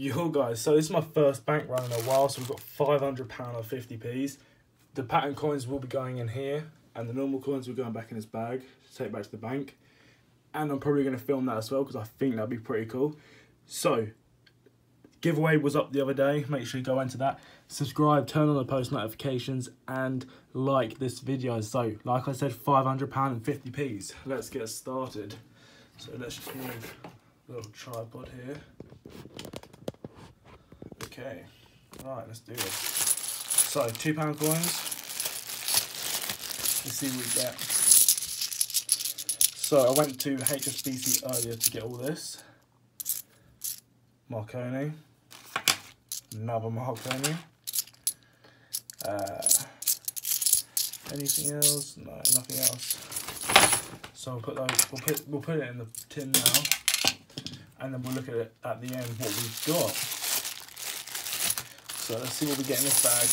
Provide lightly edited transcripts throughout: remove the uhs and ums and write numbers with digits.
Yo guys, so this is my first bank run in a while, so we've got £500 of 50p's. The pattern coins will be going in here, and the normal coins will go back in this bag to take back to the bank. And I'm probably going to film that as well, because I think that'd be pretty cool. So, giveaway was up the other day, make sure you go into that. Subscribe, turn on the post notifications, and like this video. So, like I said, £500 and 50p's. Let's get started. So let's just move a little tripod here. Okay, right, let's do this. So, £2 coins. Let's see what we get. So, I went to HSBC earlier to get all this. Marconi. Another Marconi. Anything else? No, nothing else. So, we'll put those. We'll put it in the tin now, and then we'll look at it at the end what we've got. So let's see what we get in this bag.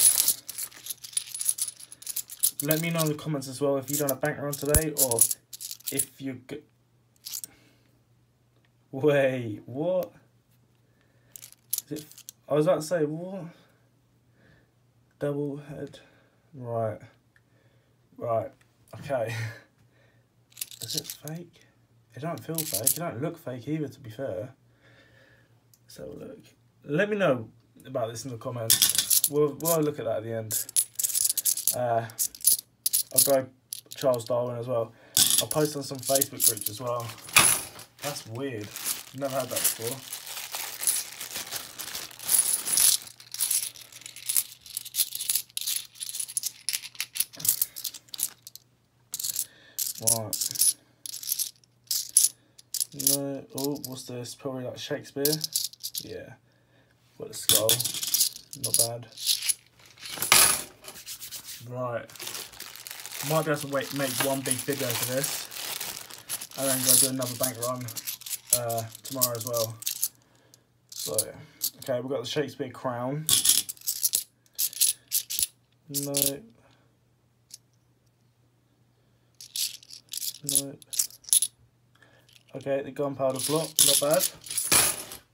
Let me know in the comments as well if you've done a bank run today, or if you... Wait, what? Is it... I was about to say, what? Double head. Right. Right. Okay. Is it fake? It don't feel fake. It don't look fake either, to be fair. So look. Let me know about this in the comments. We'll look at that at the end. I'll go Charles Darwin as well. I'll post on some Facebook groups as well. That's weird. Never had that before. Right. No. Oh, what's this? Probably like Shakespeare. Yeah. Got a skull, not bad. Right, might be able to make one big video for this, and then go do another bank run tomorrow as well. So, okay, we've got the Shakespeare crown. Nope. Nope. Okay, the Gunpowder Plot, not bad.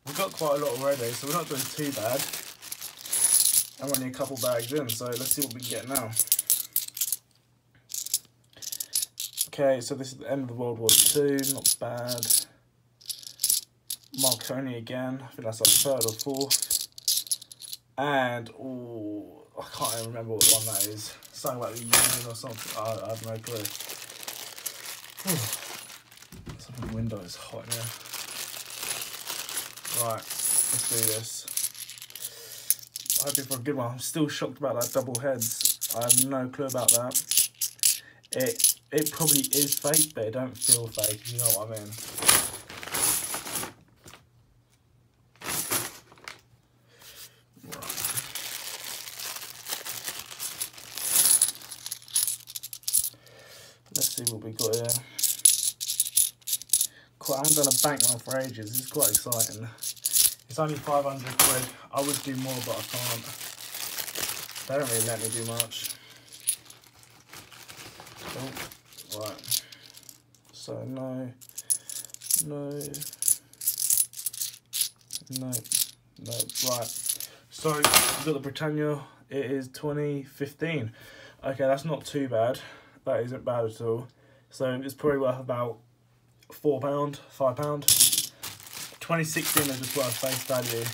We've got quite a lot already, so we're not doing too bad. I'm only a couple bags in, so let's see what we can get now. Okay, so this is the end of World War II, not bad. Marconi again, I think that's like third or fourth. And, oh, I can't even remember what one that is. Something like the Union or something, I have no clue. Whew. Something window is hot now. Right, let's do this. I hope it's a good one. I'm still shocked about that double heads. I have no clue about that. It probably is fake, but it don't feel fake, you know what I mean. Right. Let's see what we got here. I haven't done a bank run for ages. This is quite exciting. It's only 500 quid. I would do more, but I can't. They don't really let me do much. Oh, right. So, no. Right. So, we've got the Britannia. It is 2015. Okay, that's not too bad. That isn't bad at all. So, it's probably worth about £4, £5. 2016 is just worth face value,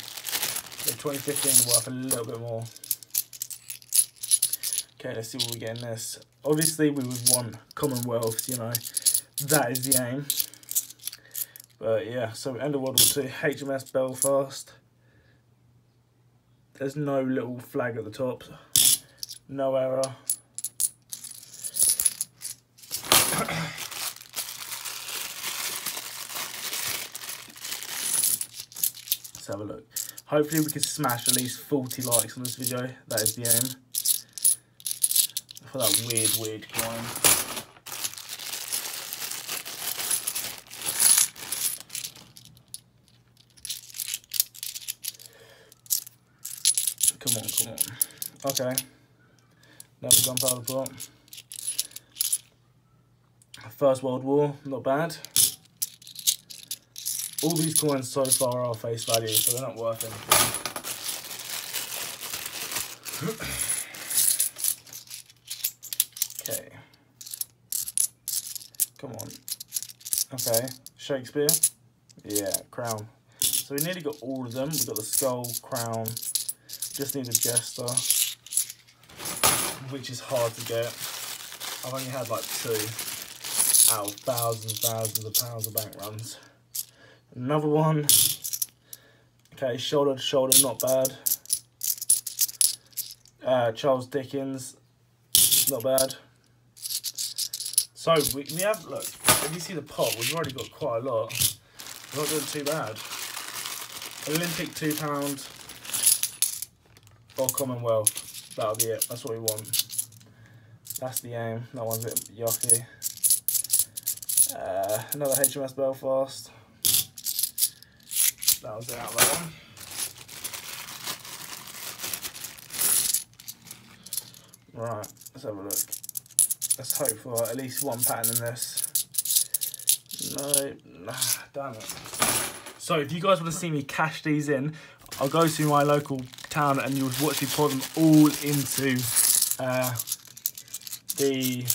but 2015 is worth a little bit more. Okay, let's see what we get in this. Obviously, we would want Commonwealth, you know, that is the aim. But yeah, so end of World War II, HMS Belfast. There's no little flag at the top, no error. Have a look. Hopefully we can smash at least 40 likes on this video. That is the aim. For that weird climb. Come on. Okay. Another Gunpowder Plot. First World War, not bad. All these coins so far are face value, so they're not worth anything. Okay. Come on. Okay. Shakespeare. Yeah, crown. So we nearly got all of them. We've got the skull, crown. Just need a jester, which is hard to get. I've only had like two out of thousands of pounds of bank runs. Another one. Okay, shoulder to shoulder, not bad. Charles Dickens, not bad. So we have, look, if you see the pot, we've already got quite a lot. We're not doing too bad. Olympic £2 or Commonwealth, that'll be it. That's what we want. That's the aim. That one's a bit yucky. Another HMS Belfast. That was it out of that one. Right, let's have a look. Let's hope for at least one pattern in this. No, nah, damn it. So if you guys want to see me cash these in, I'll go to my local town and you'll watch me pour them all into the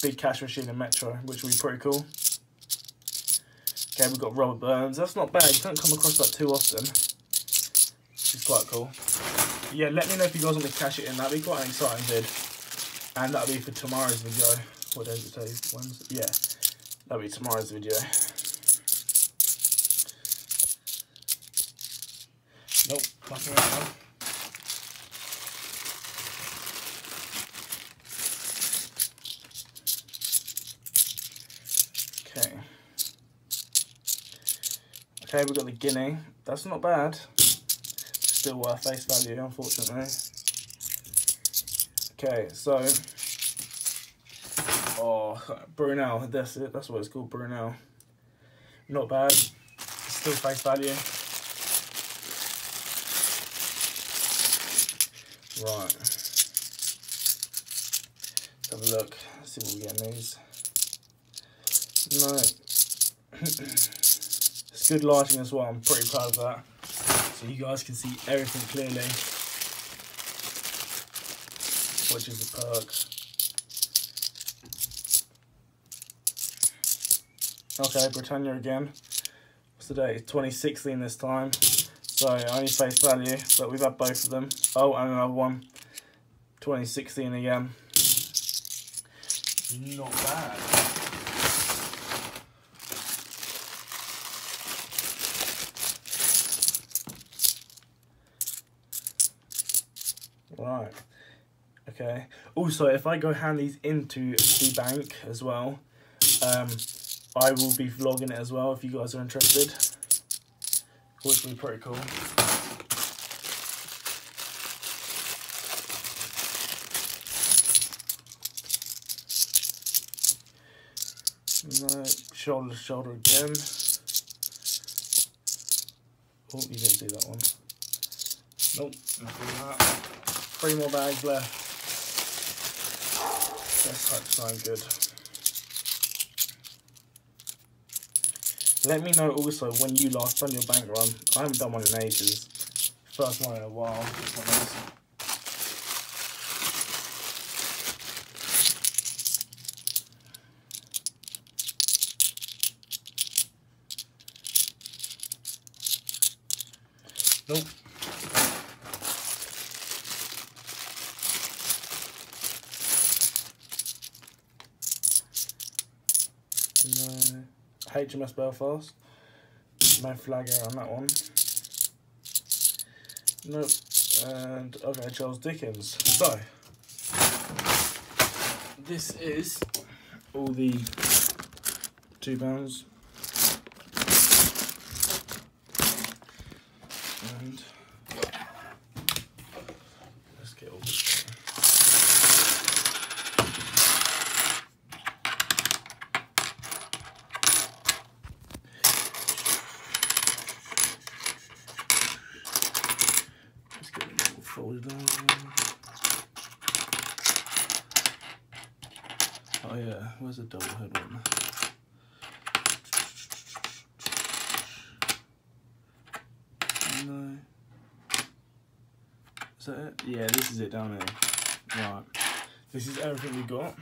big cash machine in Metro, which will be pretty cool. Okay, we've got Robert Burns. That's not bad. You don't come across that too often. It's quite cool. But yeah, let me know if you guys want to cash it in. That'd be quite an exciting vid. And that'll be for tomorrow's video. What day is it today? Wednesday? Yeah, that'll be tomorrow's video. Nope, nothing right now. Okay, we've got the guinea. That's not bad. Still worth face value, unfortunately. Okay, so... oh, Brunel. That's it. That's what it's called, Brunel. Not bad. Still face value. Right. Let's have a look. Let's see what we get in these. No. Good lighting as well, I'm pretty proud of that. So you guys can see everything clearly, which is a perk. Okay, Britannia again. What's the date? 2016 this time. So only face value, but we've had both of them. Oh, and another one. 2016 again. Not bad. Right, okay. Also, if I go hand these into the bank as well, I will be vlogging it as well if you guys are interested, which would be pretty cool. No, shoulder to shoulder again. Oh, you didn't do that one. Nope, nothing like that. Three more bags left. That's like so good. Let me know also when you last done your bank run. I haven't done one in ages. First one in a while. Nope. No. HMS Belfast. No flag error on that one. Nope. And okay, Charles Dickens. So this is all the £2. And let's get all this. Oh yeah, where's the double head one? that it? Yeah, this is it down here. Right. This is everything we got.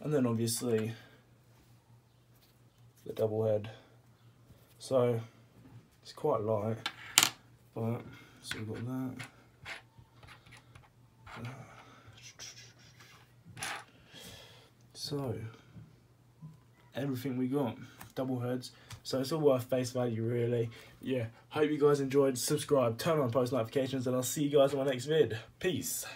And then obviously the double head. So it's quite light, but so we've got that. So everything we got, double heads. So it's all worth face value, really. Yeah, hope you guys enjoyed. Subscribe, turn on post notifications, and I'll see you guys in my next vid. Peace.